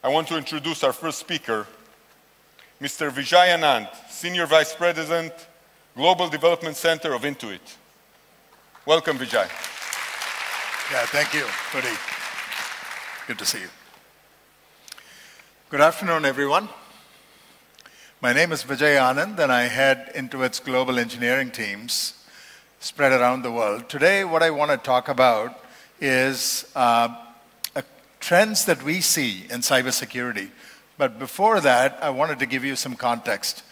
I want to introduce our first speaker, Mr. Vijay Anand, Senior Vice President, Global Development Center of Intuit. Welcome, Vijay. Yeah, thank you, Rudy. Good to see you. Good afternoon, everyone. My name is Vijay Anand, and I head Intuit's global engineering teams spread around the world. Today, what I want to talk about is trends that we see in cybersecurity. But before that, I wanted to give you some context.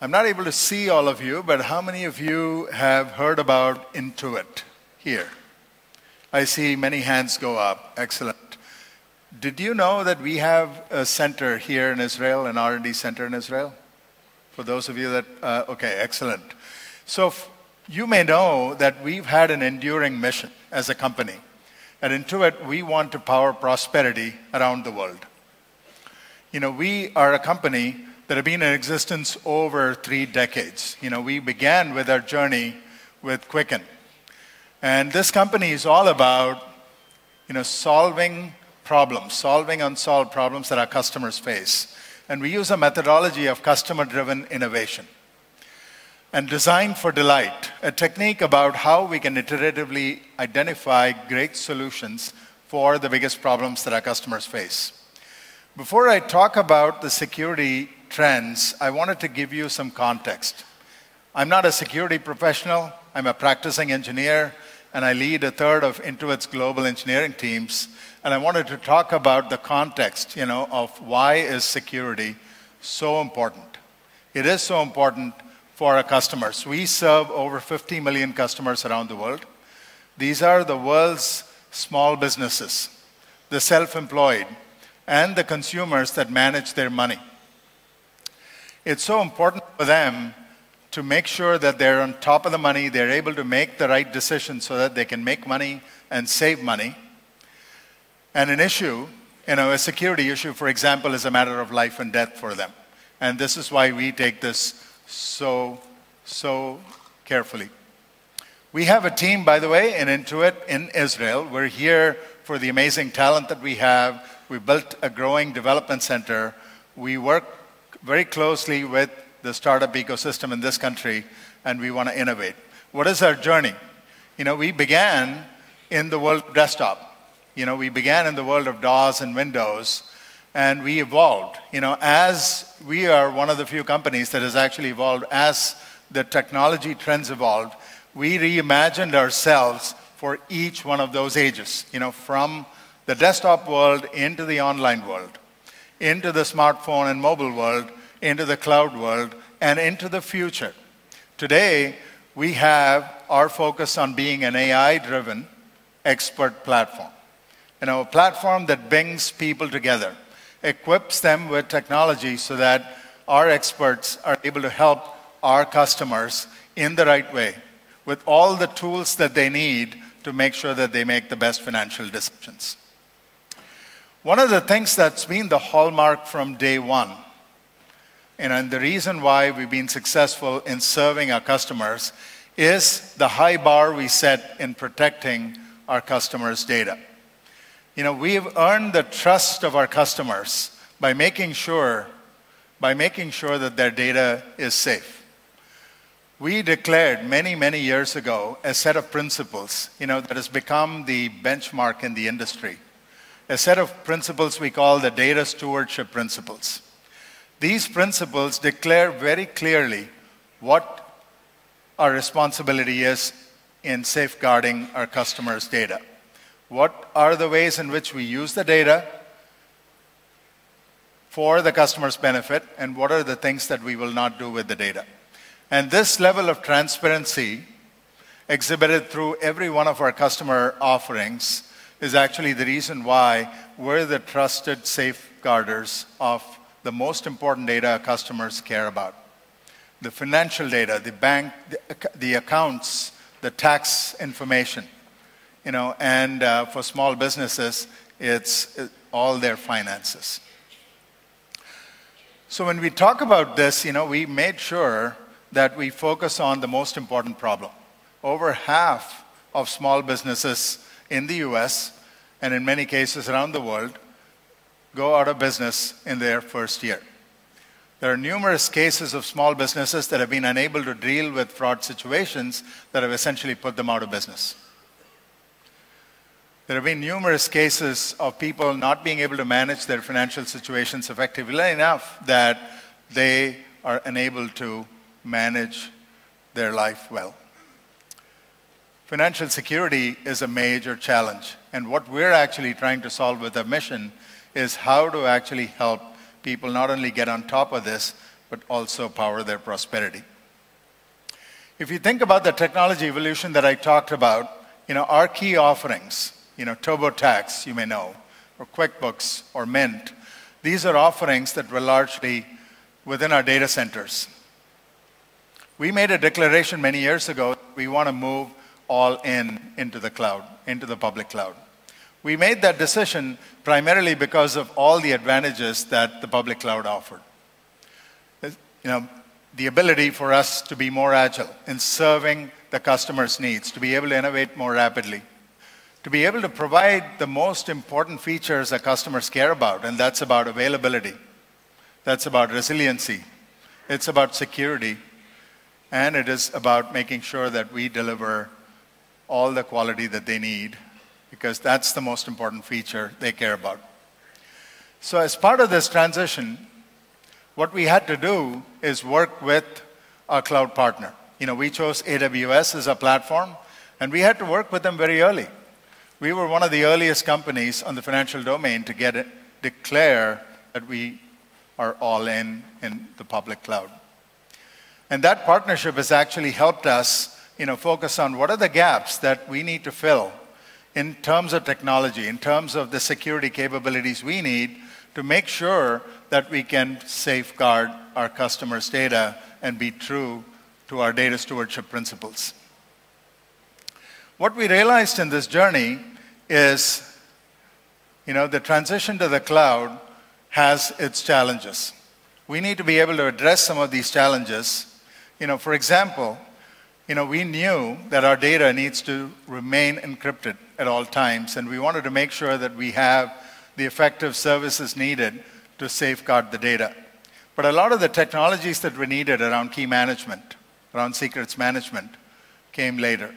I'm not able to see all of you, but how many of you have heard about Intuit here? I see many hands go up. Excellent. Did you know that we have a center here in Israel, an R&D center in Israel? For those of you that, okay, excellent. So you may know that we've had an enduring mission as a company. At Intuit, we want to power prosperity around the world. You know, we are a company that have been in existence over 3 decades. You know, we began with our journey with Quicken. And this company is all about, you know, solving unsolved problems that our customers face. And we use a methodology of customer-driven innovation. And Design for Delight, a technique about how we can iteratively identify great solutions for the biggest problems that our customers face. Before I talk about the security trends, I wanted to give you some context. I'm not a security professional. I'm a practicing engineer, and I lead a third of Intuit's global engineering teams. And I wanted to talk about the context, you know, of why is security so important. It is so important for our customers. We serve over 50 million customers around the world. These are the world's small businesses, the self-employed, and the consumers that manage their money. It's so important for them to make sure that they're on top of the money, they're able to make the right decisions so that they can make money and save money. And an issue, you know, a security issue, for example, is a matter of life and death for them. And this is why we take this so carefully. We have a team, by the way, in Intuit in Israel. We're here for the amazing talent that we have. We built a growing development center. We work very closely with the startup ecosystem in this country, and we want to innovate. What is our journey? You know, we began in the world of desktop. You know, we began in the world of DOS and Windows, and we evolved. You know, as we are one of the few companies that has actually evolved, as the technology trends evolved, we reimagined ourselves for each one of those ages. You know, from the desktop world into the online world, into the smartphone and mobile world, into the cloud world, and into the future. Today, we have our focus on being an AI-driven expert platform. You know, a platform that brings people together, equips them with technology so that our experts are able to help our customers in the right way with all the tools that they need to make sure that they make the best financial decisions. One of the things that's been the hallmark from day one, and the reason why we've been successful in serving our customers, is the high bar we set in protecting our customers' data. You know, we've earned the trust of our customers by making sure that their data is safe. We declared many, many years ago a set of principles, you know, that has become the benchmark in the industry. A set of principles we call the data stewardship principles. These principles declare very clearly what our responsibility is in safeguarding our customers' data. What are the ways in which we use the data for the customer's benefit, and what are the things that we will not do with the data? And this level of transparency exhibited through every one of our customer offerings is actually the reason why we're the trusted safeguarders of the most important data our customers care about. The financial data, the bank, the accounts, the tax information. You know, and for small businesses, it's all their finances. So when we talk about this, you know, we made sure that we focus on the most important problem. Over half of small businesses in the US, and in many cases around the world, go out of business in their first year. There are numerous cases of small businesses that have been unable to deal with fraud situations that have essentially put them out of business. There have been numerous cases of people not being able to manage their financial situations effectively enough that they are unable to manage their life well. Financial security is a major challenge, and what we're actually trying to solve with our mission is how to actually help people not only get on top of this, but also power their prosperity. If you think about the technology evolution that I talked about, our key offerings, TurboTax, you may know, or QuickBooks, or Mint, these are offerings that were largely within our data centers. We made a declaration many years ago, we want to move all into the cloud, into the public cloud. We made that decision primarily because of all the advantages that the public cloud offered. The ability for us to be more agile in serving the customer's needs, to be able to innovate more rapidly, to be able to provide the most important features that customers care about, and that's about availability, that's about resiliency, it's about security, and it is about making sure that we deliver all the quality that they need, because that's the most important feature they care about. So as part of this transition, what we had to do is work with our cloud partner. We chose AWS as a platform, and we had to work with them very early. We were one of the earliest companies on the financial domain to declare that we are all in the public cloud. And that partnership has actually helped us focus on what are the gaps that we need to fill in terms of technology, in terms of the security capabilities we need to make sure that we can safeguard our customers' data and be true to our data stewardship principles. What we realized in this journey is, the transition to the cloud has its challenges. We need to be able to address some of these challenges. For example, we knew that our data needs to remain encrypted at all times, and we wanted to make sure that we have the effective services needed to safeguard the data. But a lot of the technologies that were needed around key management, around secrets management, came later.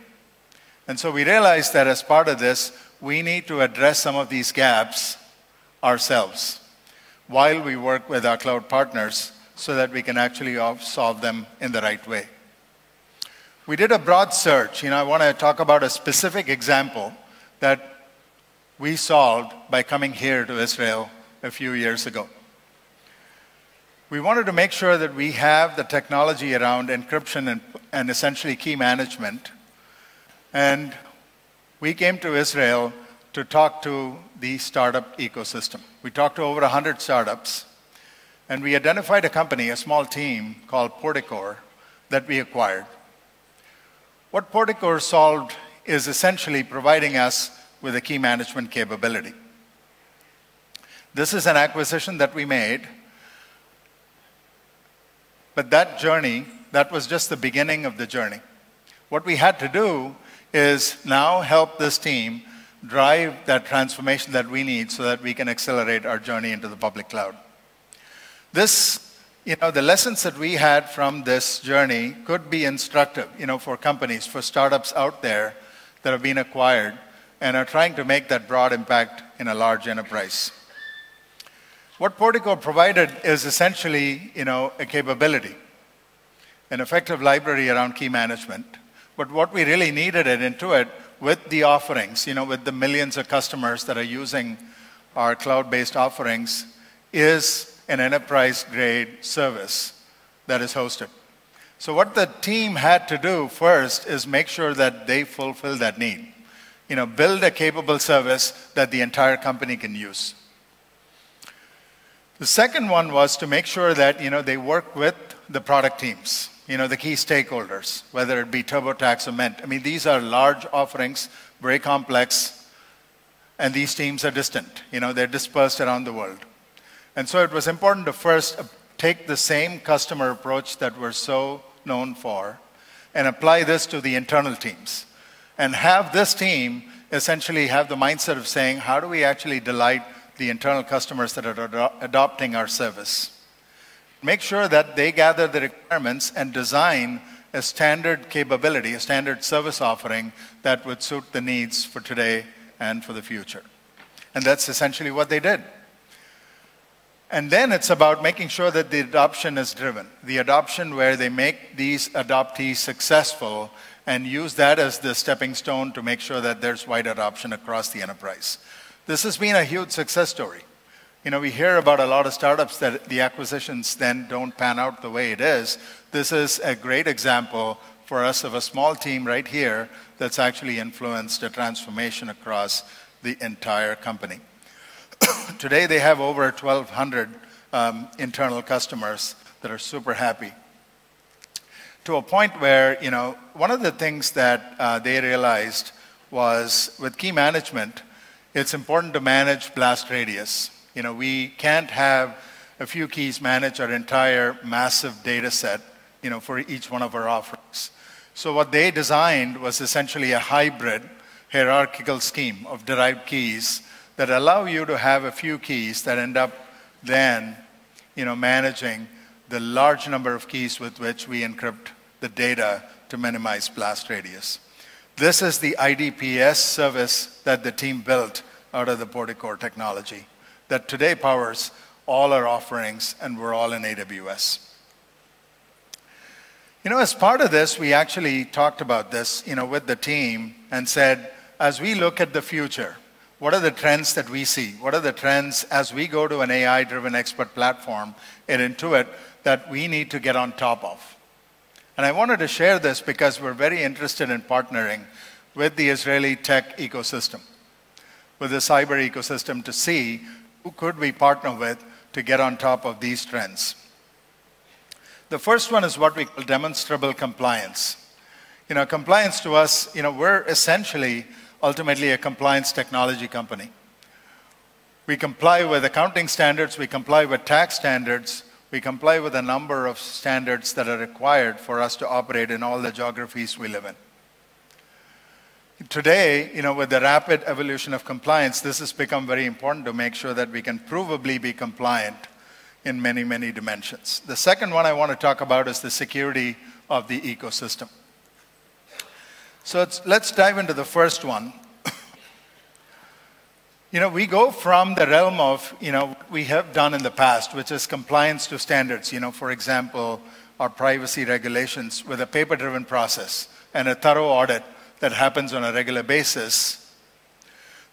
And so we realized that as part of this, we need to address some of these gaps ourselves while we work with our cloud partners so that we can actually solve them in the right way. We did a broad search. I want to talk about a specific example that we solved by coming here to Israel a few years ago. We wanted to make sure that we have the technology around encryption and essentially key management. And we came to Israel to talk to the startup ecosystem. We talked to over 100 startups, and we identified a company, a small team called Porticor, that we acquired. What Porticor solved is essentially providing us with a key management capability. This is an acquisition that we made, but that journey, that was just the beginning of the journey. What we had to do is now help this team drive that transformation that we need so that we can accelerate our journey into the public cloud. The lessons that we had from this journey could be instructive, for companies, for startups out there that have been acquired and are trying to make that broad impact in a large enterprise. What Porticor provided is essentially, a capability, an effective library around key management. But what we really needed at Intuit with the offerings, with the millions of customers that are using our cloud-based offerings, is an enterprise-grade service that is hosted. So what the team had to do first is make sure that they fulfill that need. Build a capable service that the entire company can use. The second one was to make sure that, they work with the product teams, the key stakeholders, whether it be TurboTax or Mint. These are large offerings, very complex, and these teams are distant. They're dispersed around the world. And so it was important to first take the same customer approach that we're so known for and apply this to the internal teams, and have this team essentially have the mindset of saying, how do we actually delight the internal customers that are adopting our service. Make sure that they gather the requirements and design a standard capability, a standard service offering that would suit the needs for today and for the future. And that's essentially what they did. And then it's about making sure that the adoption is driven, the adoption where they make these adoptees successful and use that as the stepping stone to make sure that there's wide adoption across the enterprise. This has been a huge success story. You know, we hear about a lot of startups that the acquisitions then don't pan out the way it is. This is a great example for us of a small team right here that's actually influenced a transformation across the entire company. Today, they have over 1,200 internal customers that are super happy. To a point where, you know, one of the things that they realized was with key management, it's important to manage blast radius. You know, we can't have a few keys manage our entire massive data set, you know, for each one of our offerings. So what they designed was essentially a hybrid hierarchical scheme of derived keys that allow you to have a few keys that end up then, you know, managing the large number of keys with which we encrypt the data to minimize blast radius. This is the IDPS service that the team built out of the Porticor technology that today powers all our offerings, and we're all in AWS. You know, as part of this, we actually talked about this, you know, with the team and said, as we look at the future, what are the trends that we see? What are the trends as we go to an AI-driven expert platform at Intuit that we need to get on top of? And I wanted to share this because we're very interested in partnering with the Israeli tech ecosystem, with the cyber ecosystem, to see who could we partner with to get on top of these trends. The first one is what we call demonstrable compliance. You know, compliance to us, you know, we're essentially ultimately a compliance technology company. We comply with accounting standards, we comply with tax standards, we comply with a number of standards that are required for us to operate in all the geographies we live in. Today, you know, with the rapid evolution of compliance, this has become very important to make sure that we can provably be compliant in many, many dimensions. The second one I want to talk about is the security of the ecosystem. So let's dive into the first one. You know, we go from the realm of, you know, what we have done in the past, which is compliance to standards. You know, for example, our privacy regulations with a paper-driven process and a thorough audit that happens on a regular basis.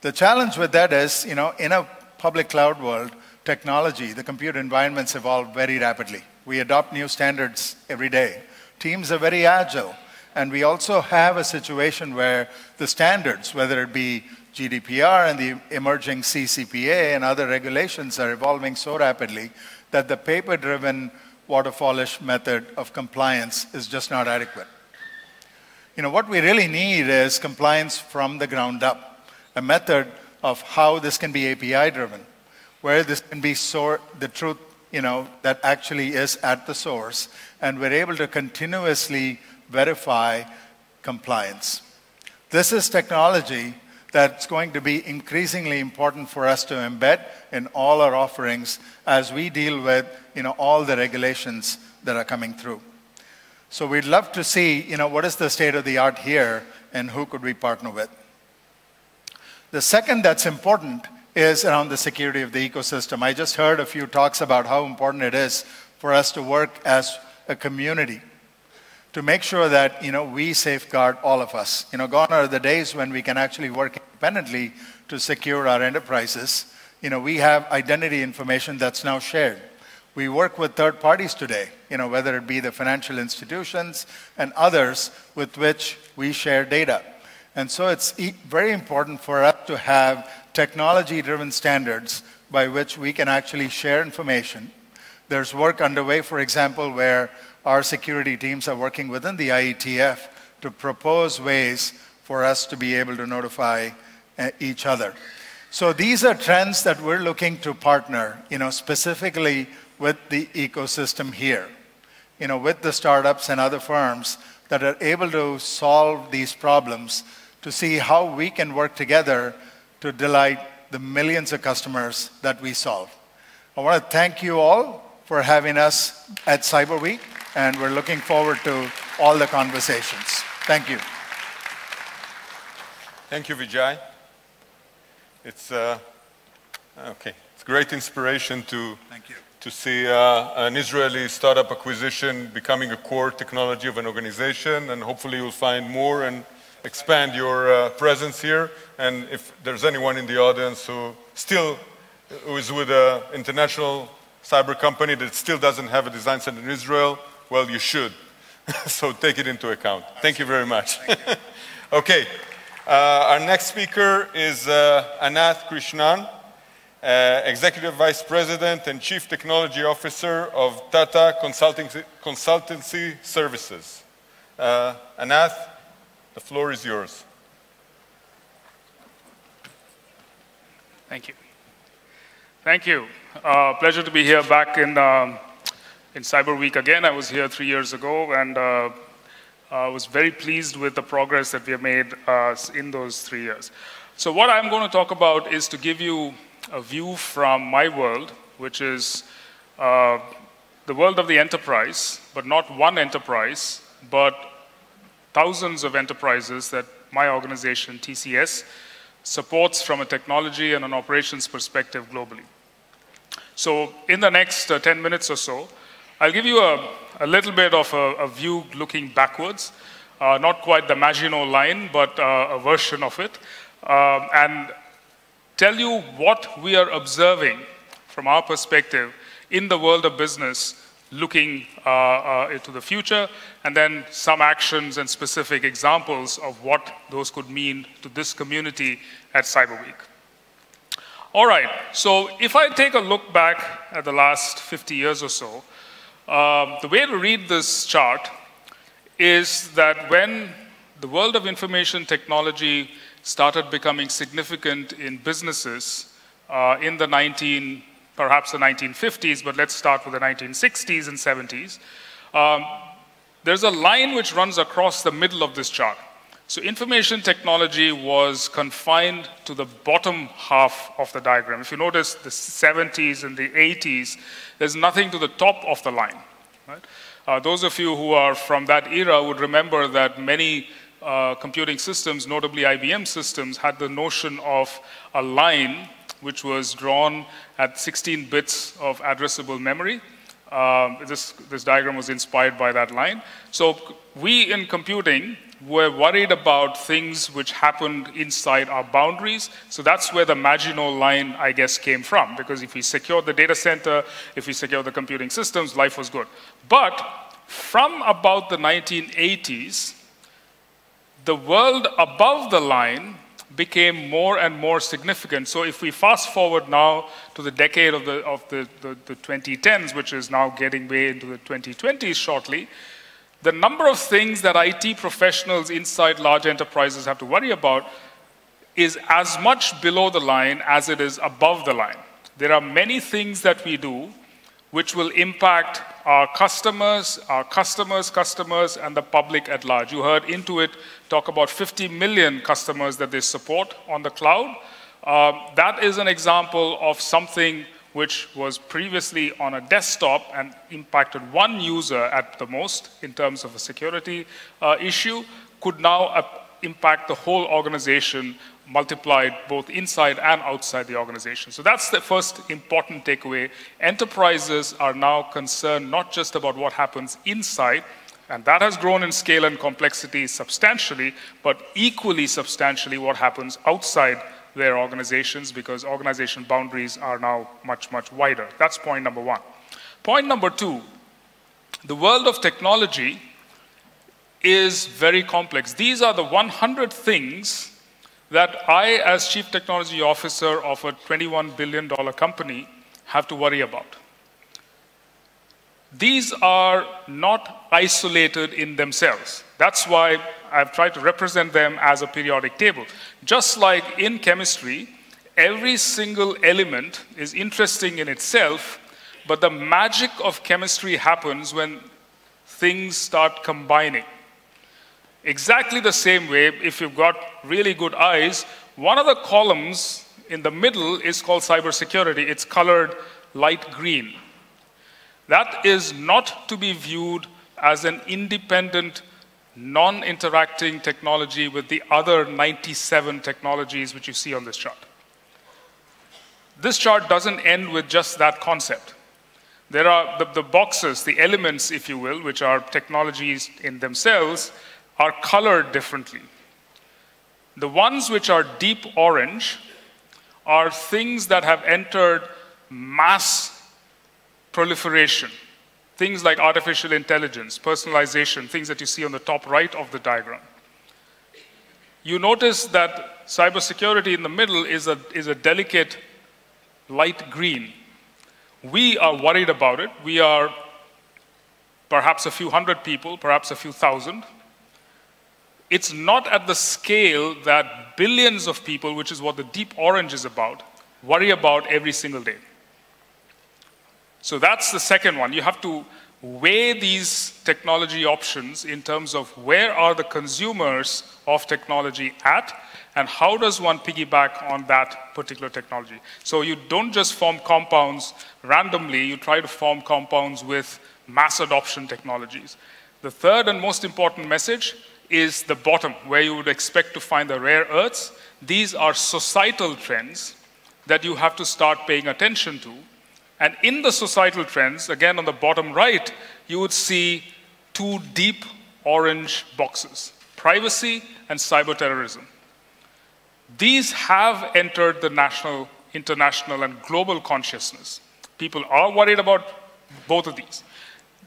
The challenge with that is, you know, in a public cloud world, technology, the compute environments evolve very rapidly. We adopt new standards every day. Teams are very agile. And we also have a situation where the standards, whether it be GDPR and the emerging CCPA and other regulations, are evolving so rapidly that the paper-driven waterfallish method of compliance is just not adequate. You know, what we really need is compliance from the ground up, a method of how this can be API-driven, where this can be the truth, you know, that actually is at the source, and we're able to continuously verify compliance. This is technology that's going to be increasingly important for us to embed in all our offerings as we deal with, you know, all the regulations that are coming through. So we'd love to see, you know, what is the state of the art here and who could we partner with. The second that's important is around the security of the ecosystem. I just heard a few talks about how important it is for us to work as a community to make sure that, you know, we safeguard all of us. You know, gone are the days when we can actually work independently to secure our enterprises. You know, we have identity information that's now shared. We work with third parties today, you know, whether it be the financial institutions and others with which we share data. And so it's very important for us to have technology-driven standards by which we can actually share information. There's work underway, for example, where our security teams are working within the IETF to propose ways for us to be able to notify each other. So these are trends that we're looking to partner, you know, specifically with the ecosystem here, you know, with the startups and other firms that are able to solve these problems to see how we can work together to delight the millions of customers that we solve. I want to thank you all for having us at Cyber Week, and we're looking forward to all the conversations. Thank you. Thank you, Vijay. It's it's great inspiration to see an Israeli startup acquisition becoming a core technology of an organization, and hopefully you'll find more and expand your presence here. And if there's anyone in the audience who is with an international cyber company that still doesn't have a design center in Israel, well, you should. So take it into account. Absolutely. Thank you very much. You. Okay. Our next speaker is Anath Krishnan, Executive Vice President and Chief Technology Officer of Tata Consultancy Services. Anath, the floor is yours. Thank you. Thank you. Pleasure to be here back in Cyber Week again. I was here 3 years ago, and I was very pleased with the progress that we have made in those 3 years. So what I'm going to talk about is to give you a view from my world, which is the world of the enterprise, but not one enterprise, but thousands of enterprises that my organization, TCS, supports from a technology and an operations perspective globally. So in the next 10 minutes or so, I'll give you a little bit of a view looking backwards, not quite the Maginot Line, but a version of it, and tell you what we are observing from our perspective in the world of business looking into the future, and then some actions and specific examples of what those could mean to this community at Cyber Week. All right, so if I take a look back at the last 50 years or so, the way to read this chart is that when the world of information technology started becoming significant in businesses in the perhaps the 1950s, but let's start with the 1960s and 70s, there's a line which runs across the middle of this chart. So information technology was confined to the bottom half of the diagram. If you notice the 70s and the 80s, there's nothing to the top of the line. Right? Those of you who are from that era would remember that many computing systems, notably IBM systems, had the notion of a line which was drawn at 16 bits of addressable memory. This diagram was inspired by that line. So we in computing were worried about things which happened inside our boundaries. So that's where the Maginot Line, I guess, came from. Because if we secured the data center, if we secured the computing systems, life was good. But from about the 1980s, the world above the line became more and more significant. So if we fast forward now to the decade of the 2010s, which is now getting way into the 2020s shortly, the number of things that IT professionals inside large enterprises have to worry about is as much below the line as it is above the line. There are many things that we do which will impact our customers' customers, and the public at large. You heard Intuit talk about 50 million customers that they support on the cloud. That is an example of something which was previously on a desktop and impacted one user at the most in terms of a security issue, could now impact the whole organization, multiplied both inside and outside the organization. So that's the first important takeaway. Enterprises are now concerned not just about what happens inside, and that has grown in scale and complexity substantially, but equally substantially what happens outside their organizations, because organization boundaries are now much, much wider. That's point number one. Point number two, the world of technology is very complex. These are the 100 things that I, as Chief Technology Officer of a $21 billion company, have to worry about. These are not isolated in themselves. That's why I've tried to represent them as a periodic table. Just like in chemistry, every single element is interesting in itself, but the magic of chemistry happens when things start combining. Exactly the same way, if you've got really good eyes, one of the columns in the middle is called cybersecurity. It's colored light green. That is not to be viewed as an independent, non-interacting technology with the other 97 technologies which you see on this chart. This chart doesn't end with just that concept. There are the boxes, the elements, if you will, which are technologies in themselves, are colored differently. The ones which are deep orange are things that have entered mass proliferation. Things like artificial intelligence, personalization, things that you see on the top right of the diagram. You notice that cybersecurity in the middle is a delicate light green. We are worried about it. We are perhaps a few hundred people, perhaps a few thousand. It's not at the scale that billions of people, which is what the deep orange is about, worry about every single day. So that's the second one. You have to weigh these technology options in terms of where are the consumers of technology at, and how does one piggyback on that particular technology. So you don't just form compounds randomly, you try to form compounds with mass adoption technologies. The third and most important message is the bottom, where you would expect to find the rare earths. These are societal trends that you have to start paying attention to. And in the societal trends, again on the bottom right, you would see two deep orange boxes, privacy and cyberterrorism. These have entered the national, international, and global consciousness. People are worried about both of these.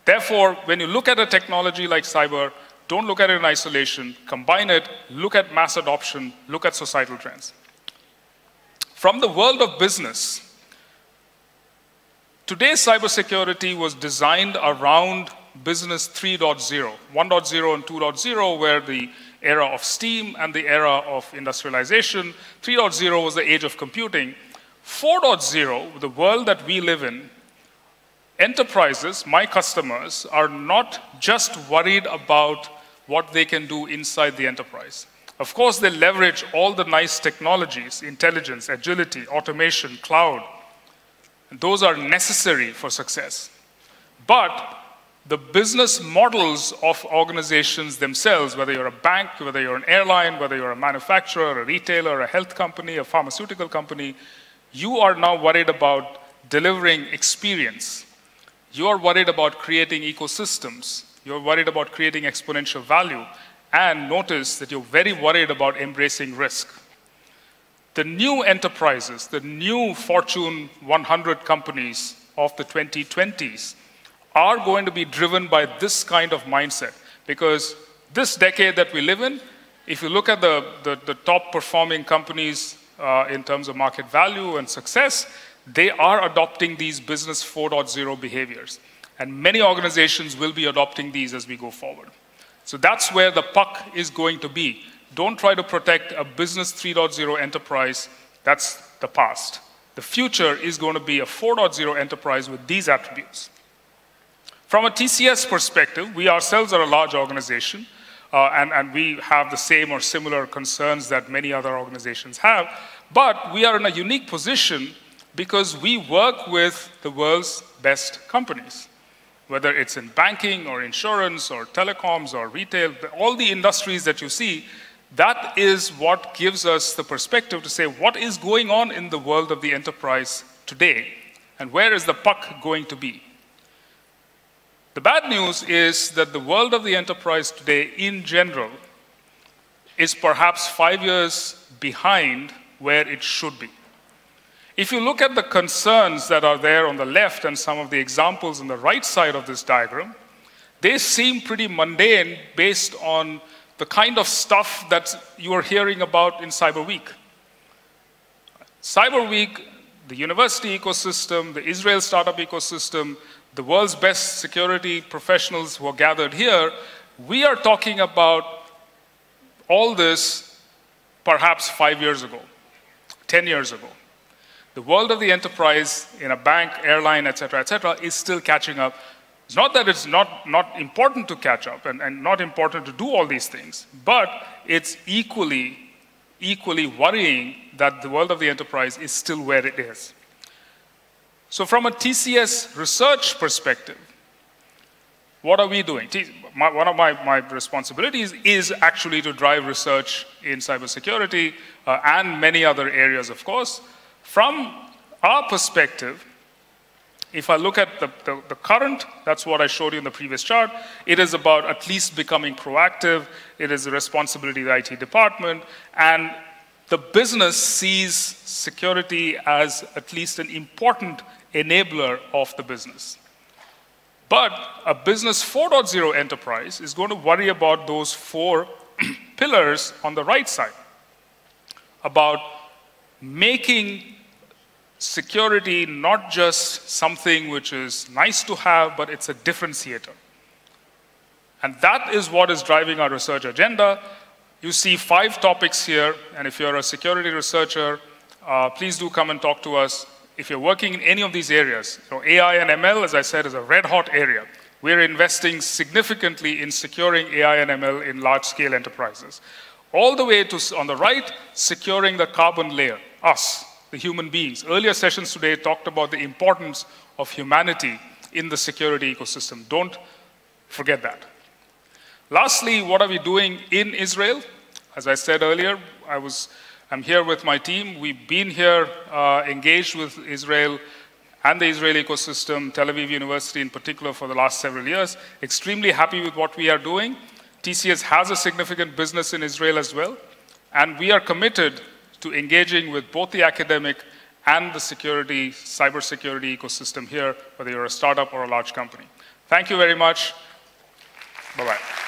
Therefore, when you look at a technology like cyber, don't look at it in isolation, combine it, look at mass adoption, look at societal trends. From the world of business, today's cybersecurity was designed around business 3.0, 1.0 and 2.0 were the era of steam and the era of industrialization. 3.0 was the age of computing. 4.0, the world that we live in, enterprises, my customers, are not just worried about what they can do inside the enterprise. Of course, they leverage all the nice technologies, intelligence, agility, automation, cloud. Those are necessary for success. But the business models of organizations themselves, whether you're a bank, whether you're an airline, whether you're a manufacturer, a retailer, a health company, a pharmaceutical company, you are now worried about delivering experience. You are worried about creating ecosystems. You're worried about creating exponential value. And notice that you're very worried about embracing risk. The new enterprises, the new Fortune 100 companies of the 2020s are going to be driven by this kind of mindset, because this decade that we live in, if you look at the top performing companies in terms of market value and success, they are adopting these business 4.0 behaviors. And many organizations will be adopting these as we go forward. So that's where the puck is going to be. Don't try to protect a business 3.0 enterprise. That's the past. The future is going to be a 4.0 enterprise with these attributes. From a TCS perspective, we ourselves are a large organization, and we have the same or similar concerns that many other organizations have. But we are in a unique position because we work with the world's best companies, whether it's in banking or insurance or telecoms or retail, all the industries that you see. That is what gives us the perspective to say what is going on in the world of the enterprise today, and where is the puck going to be. The bad news is that the world of the enterprise today, in general, is perhaps 5 years behind where it should be. If you look at the concerns that are there on the left and some of the examples on the right side of this diagram, they seem pretty mundane based on the kind of stuff that you are hearing about in Cyber Week. Cyber Week, the university ecosystem, the Israel startup ecosystem, the world's best security professionals who are gathered here, we are talking about all this perhaps 5 years ago, 10 years ago. The world of the enterprise in a bank, airline, et cetera, is still catching up. It's not that it's not important to catch up and not important to do all these things, but it's equally equally worrying that the world of the enterprise is still where it is. So from a TCS research perspective, what are we doing? One of my responsibilities is actually to drive research in cybersecurity and many other areas, of course. From our perspective, if I look at the current, that's what I showed you in the previous chart, it is about at least becoming proactive. It is the responsibility of the IT department, and the business sees security as at least an important enabler of the business. But a business 4.0 enterprise is going to worry about those four pillars on the right side, about making security not just something which is nice to have, but it's a differentiator. And that is what is driving our research agenda. You see 5 topics here, and if you're a security researcher, please do come and talk to us. If you're working in any of these areas, you know, AI and ML, as I said, is a red-hot area. We're investing significantly in securing AI and ML in large-scale enterprises. All the way to, on the right, securing the carbon layer, us, the human beings. Earlier sessions today talked about the importance of humanity in the security ecosystem. Don't forget that. Lastly, what are we doing in Israel? As I said earlier, I'm here with my team. We've been here engaged with Israel and the Israeli ecosystem, Tel Aviv University in particular, for the last several years. Extremely happy with what we are doing. TCS has a significant business in Israel as well, and we are committed to engaging with both the academic and the security, cybersecurity ecosystem here, whether you're a startup or a large company. Thank you very much. Bye-bye.